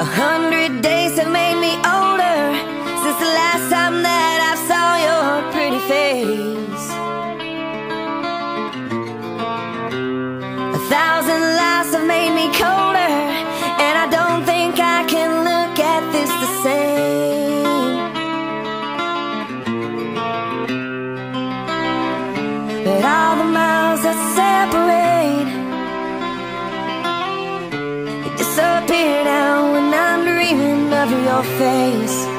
100 days have made me older since the last time that I saw your pretty face. 1,000 lies have made me colder, and I don't think I can look at this the same. But all the miles that separate, they disappear now when I'm dreaming of your face.